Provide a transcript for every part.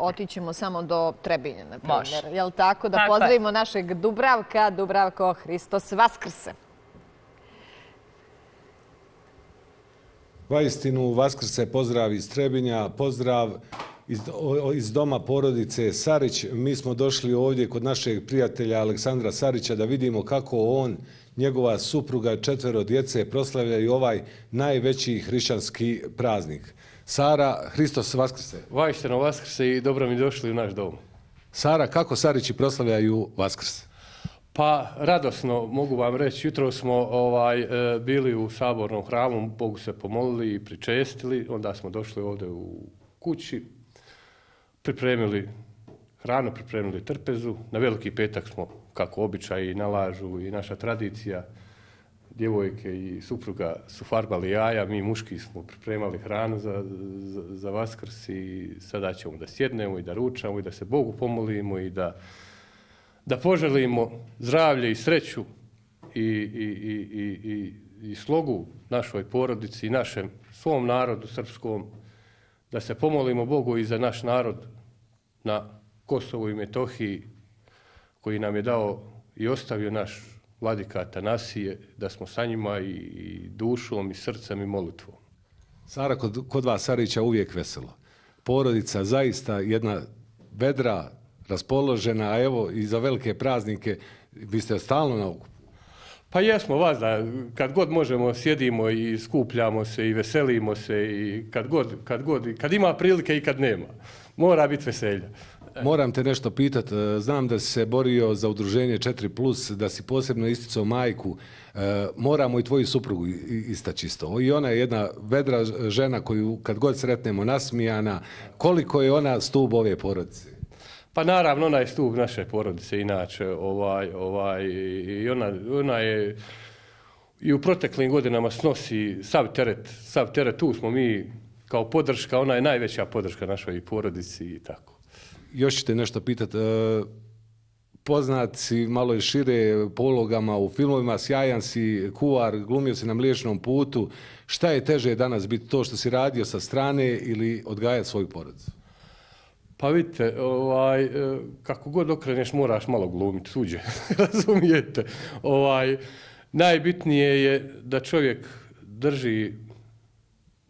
otićemo samo do Trebinja, na primjer. Jel' tako? Da pozdravimo našeg Dubravka, Dubravko Hristos, Vaskrse. Vaistinu, Vaskrse, pozdrav iz Trebinja, pozdrav iz doma porodice Sarić. Mi smo došli ovdje kod našeg prijatelja Aleksandra Sarića da vidimo kako on, njegova supruga, 4 djece proslavljaju ovaj najveći hrišćanski praznik. Sara, Hristos Vaskrse. Vaistinu, Vaskrse i dobro mi došli u naš dom. Sara, kako Sarići proslavljaju Vaskrse? Pa, radosno mogu vam reći, jutro smo bili u sabornom hramu, Bogu se pomolili i pričestili, onda smo došli ovdje u kući, pripremili hranu, pripremili trpezu, na Veliki petak smo, kako običaj i nalažu i naša tradicija, djevojke i supruga su farbali jaja, mi muški smo pripremali hranu za Vaskrs i sada ćemo da sjednemo i da ručamo i da se Bogu pomolimo i da poželimo zdravlje i sreću i slogu našoj porodici i našem svom narodu srpskom, da se pomolimo Bogu i za naš narod na Kosovu i Metohiji koji nam je dao i ostavio naš vladika Atanasije, da smo sa njima i dušom i srcem i molitvom. Sara, kod vas Sarića uvijek veselo. Porodica zaista jedna vedra, raspoložena, a evo i za velike praznike vi ste stalno na okupu. Pa jesmo, vazda, kad god možemo sjedimo i skupljamo se i veselimo se i kad ima prilike i kad nema. Mora biti veselja. Moram te nešto pitat, znam da si se borio za udruženje 4+, da si posebno isticao majku, moramo i tvoju suprugu istaći isto. I ona je jedna vedra žena koju kad god sretnemo nasmijana, koliko je ona stup ove porodice? Pa naravno, ona je stup naše porodice, inače, i ona je i u proteklim godinama snosi sav teret, tu smo mi kao podrška, ona je najveća podrška našoj porodici i tako. Još ću te nešto pitati, poznat si malo i šire po ulogama u filmovima, sjajan si kuvar, glumio si na Mliječnom putu, šta je teže danas biti to što si radio sa strane ili odgajati svoju porodicu? Pa vidite, kako god okreneš moraš malo glumiti, suđe, razumijete. Najbitnije je da čovjek drži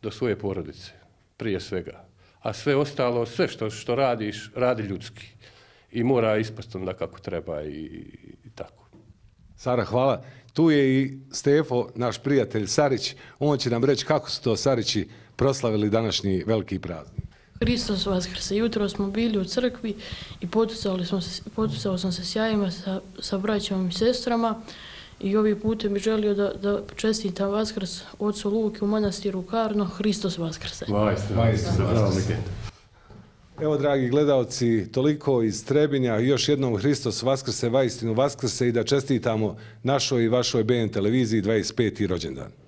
do svoje porodice, prije svega. A sve ostalo, sve što radiš, radi ljudski. I mora ispast onda kako treba i tako. Sara, hvala. Tu je i Stefo, naš prijatelj Sarić. On će nam reći kako su to Sarići proslavili današnji veliki praznik. Hristos Vaskrse. Jutro smo bili u crkvi i potucao sam se s jajima sa braćom i sestrama i ovim putem bih želio da čestitam Vaskrs ocu Luki u manastiru Karno. Hristos Vaskrse. Evo, dragi gledalci, toliko iz Trebinja. Još jednom Hristos Vaskrse, vaistinu Vaskrse i da čestitamo našoj i vašoj BN televiziji 25. rođendan.